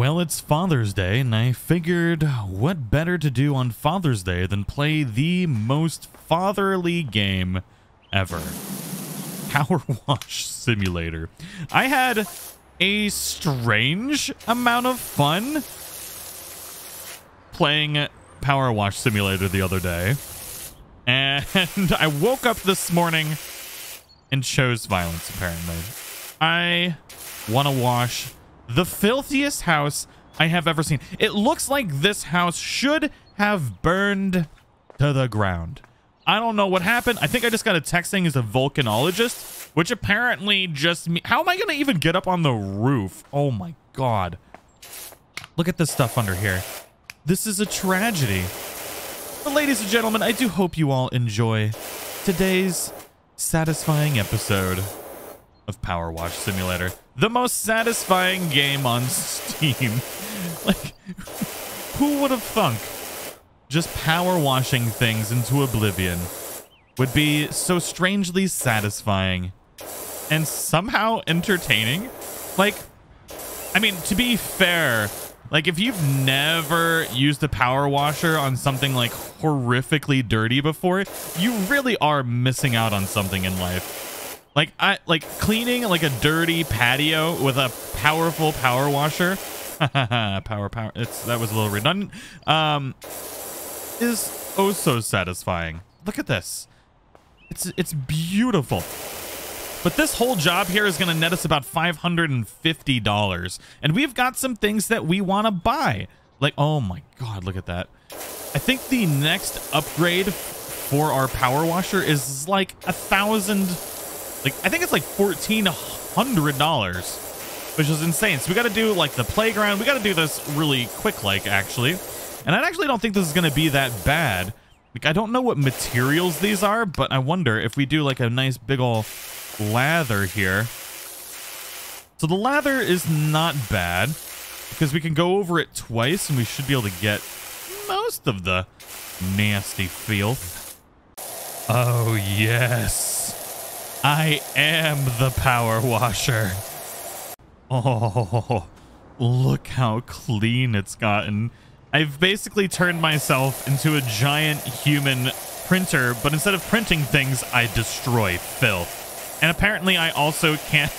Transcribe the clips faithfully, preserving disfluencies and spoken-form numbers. Well, it's Father's Day, and I figured what better to do on Father's Day than play the most fatherly game ever. PowerWash Simulator. I had a strange amount of fun playing PowerWash Simulator the other day. And I woke up this morning and chose violence, apparently. I want to wash the filthiest house I have ever seen. It looks like this house should have burned to the ground. I don't know what happened. I think I just got a text saying he's a volcanologist, which apparently just me. How am I going to even get up on the roof? Oh my God. Look at this stuff under here. This is a tragedy. But ladies and gentlemen, I do hope you all enjoy today's satisfying episode of PowerWash Simulator. The most satisfying game on Steam. Like, who would have thunk just power washing things into oblivion would be so strangely satisfying and somehow entertaining? Like, I mean, to be fair, like if you've never used a power washer on something like horrifically dirty before, you really are missing out on something in life. Like I like cleaning like a dirty patio with a powerful power washer. power power. It's that was a little redundant. Um, is oh so satisfying. Look at this. It's it's beautiful. But this whole job here is gonna net us about five hundred fifty dollars, and we've got some things that we want to buy. Like, oh my God, look at that. I think the next upgrade for our power washer is like a thousand. Like, I think it's like fourteen hundred dollars, which is insane. So we got to do like the playground. We got to do this really quick, like actually. And I actually don't think this is going to be that bad. Like, I don't know what materials these are, but I wonder if we do like a nice big ol' lather here. So the lather is not bad because we can go over it twice and we should be able to get most of the nasty filth. Oh, yes. I am the power washer. Oh, look how clean it's gotten. I've basically turned myself into a giant human printer, but instead of printing things, I destroy filth. And apparently I also can't,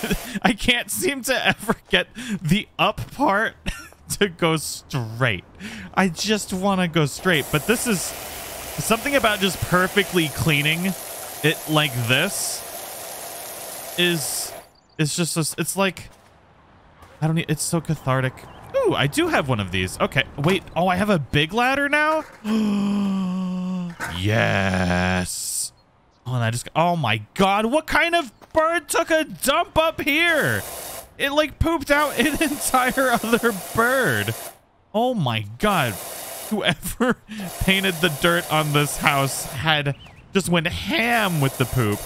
I can't seem to ever get the up part to go straight. I just want to go straight, but this is something about just perfectly cleaning it like this. Is it's just a, it's like I don't need, it's so cathartic. Ooh, I do have one of these. Okay, wait. Oh, I have a big ladder now. Yes. Oh, and I just, oh my God, what kind of bird took a dump up here? It like pooped out an entire other bird. Oh my God, whoever painted the dirt on this house had just went ham with the poop.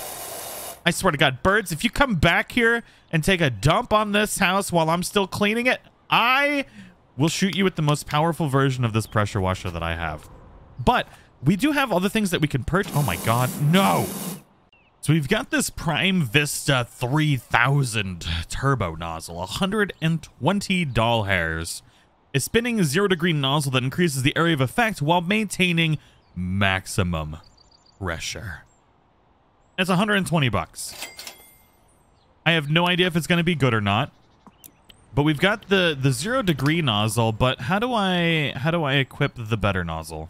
I swear to God, birds, if you come back here and take a dump on this house while I'm still cleaning it, I will shoot you with the most powerful version of this pressure washer that I have. But we do have other things that we can purchase. Oh my God, no. So we've got this Prime Vista three thousand turbo nozzle, one hundred twenty doll hairs. A spinning zero degree nozzle that increases the area of effect while maintaining maximum pressure. It's one hundred twenty bucks. I have no idea if it's going to be good or not. But we've got the the zero degree nozzle, but how do I how do I equip the better nozzle?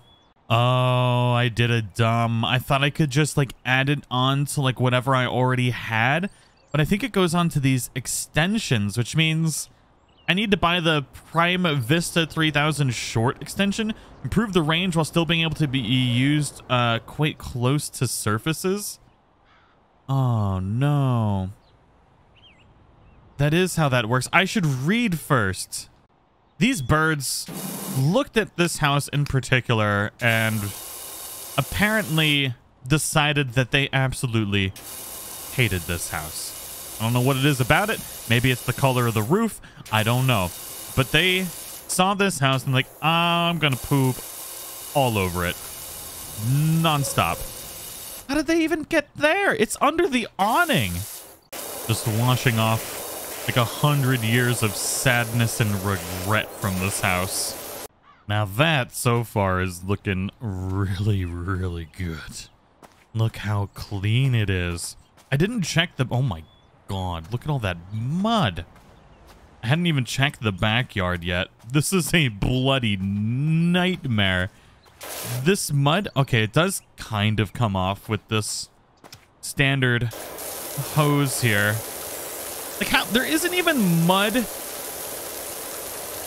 Oh, I did a dumb. I thought I could just like add it on to like whatever I already had, but I think it goes on to these extensions, which means I need to buy the Prime Vista three thousand short extension, improve the range while still being able to be used uh quite close to surfaces. Oh, no. That is how that works. I should read first. These birds looked at this house in particular and apparently decided that they absolutely hated this house. I don't know what it is about it. Maybe it's the color of the roof. I don't know. But they saw this house and like, I'm going to poop all over it nonstop. How did they even get there? It's under the awning. Just washing off Like a hundred years of sadness and regret from this house. Now that so far is looking really, really good. Look how clean it is. I didn't check the... Oh my god, look at all that mud. I hadn't even checked the backyard yet. This is a bloody nightmare. This mud... Okay, it does kind of come off with this standard hose here. Like, how there isn't even mud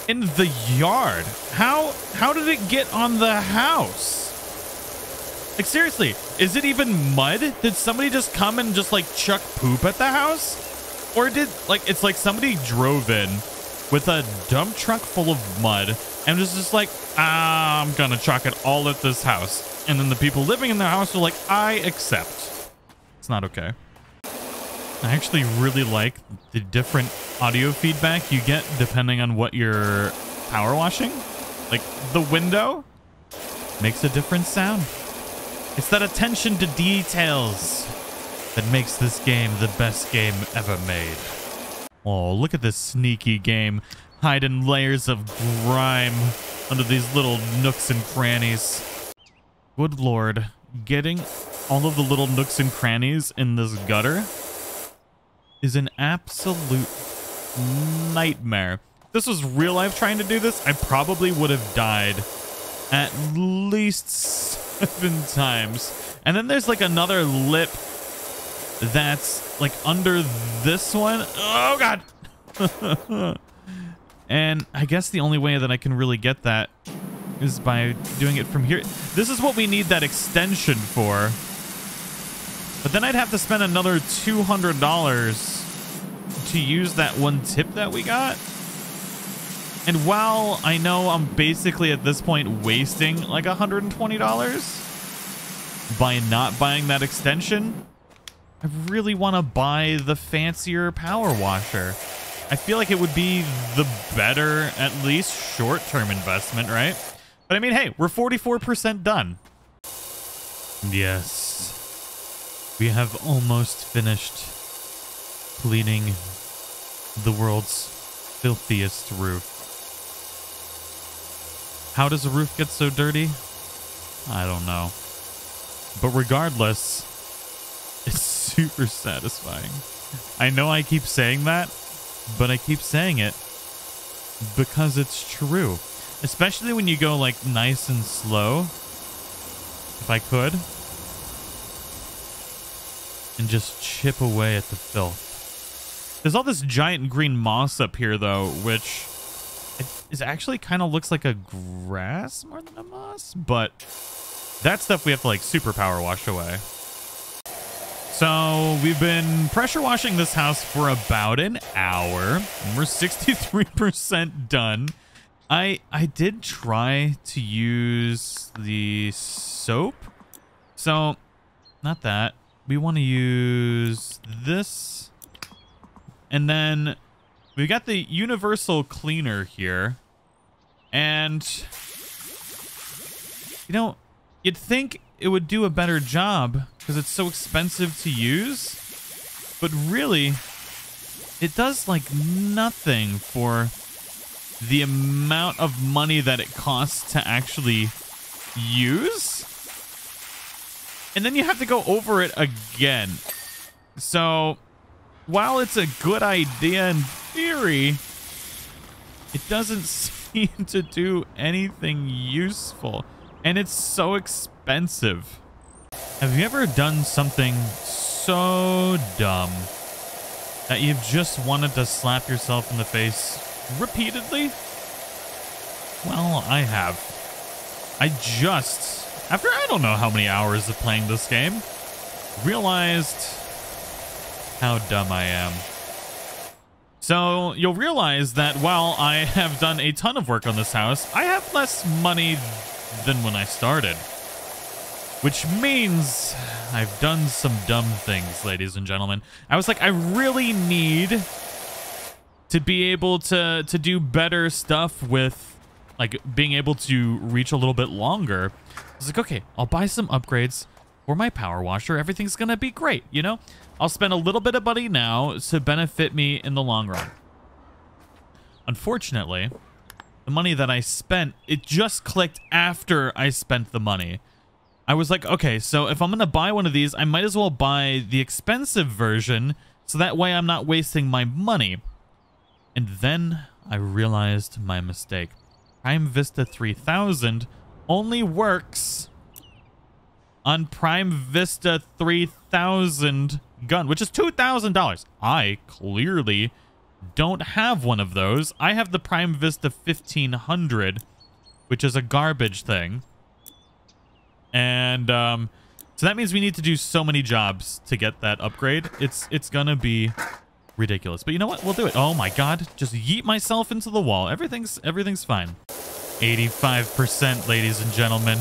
in the yard. How how did it get on the house? Like, seriously, is it even mud? Did somebody just come and just like chuck poop at the house? Or did like it's like somebody drove in with a dump truck full of mud and was just like, ah, I'm gonna chuck it all at this house. And then the people living in the house are like, I accept. It's not okay. I actually really like the different audio feedback you get depending on what you're power washing. Like, the window makes a different sound. It's that attention to details that makes this game the best game ever made. Oh, look at this sneaky game, hiding layers of grime under these little nooks and crannies. Good lord, getting all of the little nooks and crannies in this gutter is an absolute nightmare. If this was real life trying to do this, I probably would have died at least seven times. And then there's like another lip that's like under this one. Oh god. And I guess the only way that I can really get that is by doing it from here. This is what we need that extension for. But then I'd have to spend another two hundred dollars to use that one tip that we got. And while I know I'm basically at this point wasting like one hundred twenty dollars by not buying that extension, I really want to buy the fancier power washer. I feel like it would be the better, at least short-term investment, right? But I mean, hey, we're forty-four percent done. Yes. We have almost finished cleaning the world's filthiest roof. How does a roof get so dirty? I don't know. But regardless, it's super satisfying. I know I keep saying that, but I keep saying it because it's true. Especially when you go like nice and slow. If I could. And just chip away at the filth. There's all this giant green moss up here, though, which is actually kind of looks like a grass more than a moss, but that stuff we have to like super power wash away. So we've been pressure washing this house for about an hour, and we're sixty-three percent done. I I did try to use the soap, so not that. We want to use this, and then we got the universal cleaner here, and you know, you'd think it would do a better job because it's so expensive to use, but really it does like nothing for the amount of money that it costs to actually use. And then you have to go over it again. So while it's a good idea in theory, it doesn't seem to do anything useful. And it's so expensive. Have you ever done something so dumb that you've just wanted to slap yourself in the face repeatedly? Well, I have. I just... After I don't know how many hours of playing this game, realized how dumb I am. So you'll realize that while I have done a ton of work on this house, I have less money than when I started. Which means I've done some dumb things, ladies and gentlemen. I was like, I really need to be able to, to do better stuff with like being able to reach a little bit longer. I was like, okay, I'll buy some upgrades. or my power washer, everything's gonna be great, you know? I'll spend a little bit of money now to benefit me in the long run. Unfortunately, the money that I spent, it just clicked after I spent the money. I was like, okay, so if I'm gonna buy one of these, I might as well buy the expensive version, so that way I'm not wasting my money. And then I realized my mistake. Prime Vista three thousand only works on Prime Vista three thousand gun, which is two thousand dollars. I clearly don't have one of those. I have the Prime Vista fifteen hundred, which is a garbage thing. And um, so that means we need to do so many jobs to get that upgrade. It's it's gonna be ridiculous. But you know what? We'll do it. Oh my god. Just yeet myself into the wall. Everything's everything's fine. eighty-five percent, ladies and gentlemen.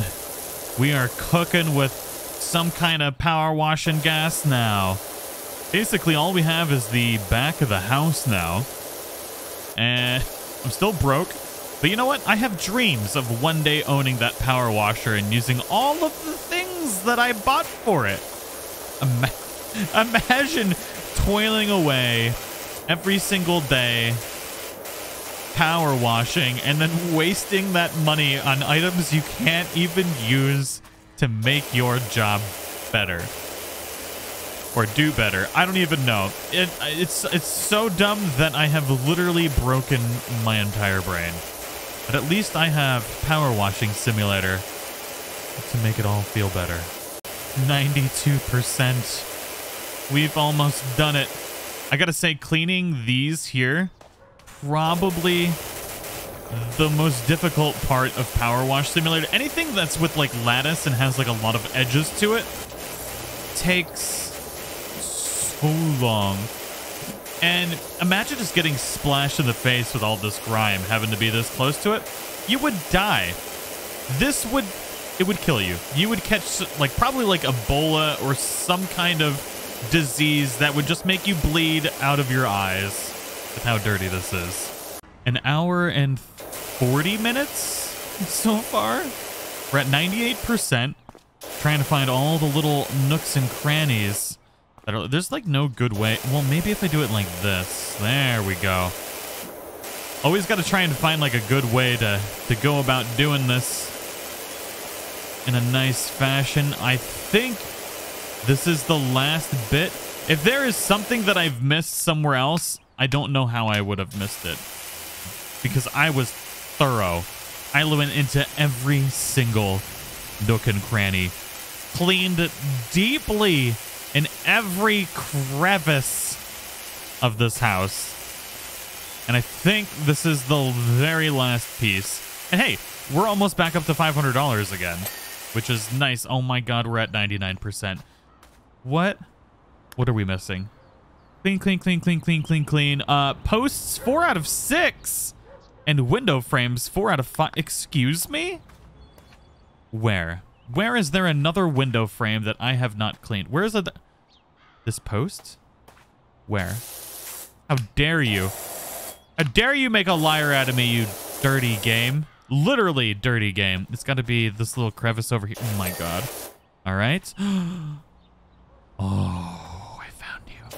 We are cooking with some kind of power washing gas now. Basically, all we have is the back of the house now. And I'm still broke. But you know what? I have dreams of one day owning that power washer and using all of the things that I bought for it. Ima- imagine toiling away every single day power washing and then wasting that money on items you can't even use to make your job better. Or do better. I don't even know. It, it's, it's so dumb that I have literally broken my entire brain. But at least I have Power Washing Simulator to make it all feel better. ninety-two percent. We've almost done it. I gotta say, cleaning these here, probably the most difficult part of Power Wash Simulator. Anything that's with like lattice and has like a lot of edges to it takes so long. And imagine just getting splashed in the face with all this grime, having to be this close to it. You would die. This would, it would kill you. You would catch like probably like Ebola or some kind of disease that would just make you bleed out of your eyes with how dirty this is. An hour and forty minutes so far. We're at ninety-eight percent. Trying to find all the little nooks and crannies. That are, there's like no good way. Well, maybe if I do it like this. There we go. Always got to try and find like a good way to, to go about doing this in a nice fashion. I think this is the last bit. If there is something that I've missed somewhere else, I don't know how I would have missed it. Because I was thorough. I went into every single nook and cranny. Cleaned deeply in every crevice of this house. And I think this is the very last piece. And hey, we're almost back up to five hundred dollars again, which is nice. Oh my god, we're at ninety-nine percent. What? What are we missing? Clean, clean, clean, clean, clean, clean, clean. Uh, posts, four out of six. And window frames, four out of five. Excuse me? Where? Where is there another window frame that I have not cleaned? Where is it? This post? Where? How dare you? How dare you make a liar out of me, you dirty game. Literally dirty game. It's got to be this little crevice over here. Oh my god. All right. Oh, I found you. All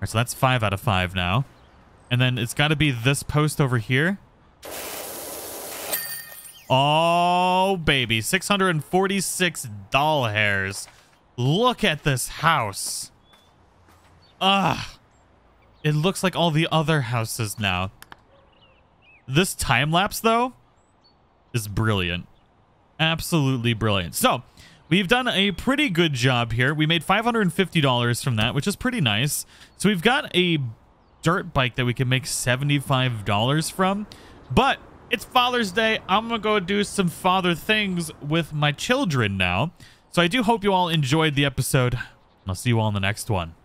right, so that's five out of five now. And then it's got to be this post over here. Oh, baby. six hundred forty-six doll hairs. Look at this house. Ugh. It looks like all the other houses now. This time lapse, though, is brilliant. Absolutely brilliant. So, we've done a pretty good job here. We made five hundred fifty dollars from that, which is pretty nice. So, we've got a dirt bike that we can make seventy-five dollars from. But it's Father's Day. I'm going to go do some father things with my children now. So I do hope you all enjoyed the episode. I'll see you all in the next one.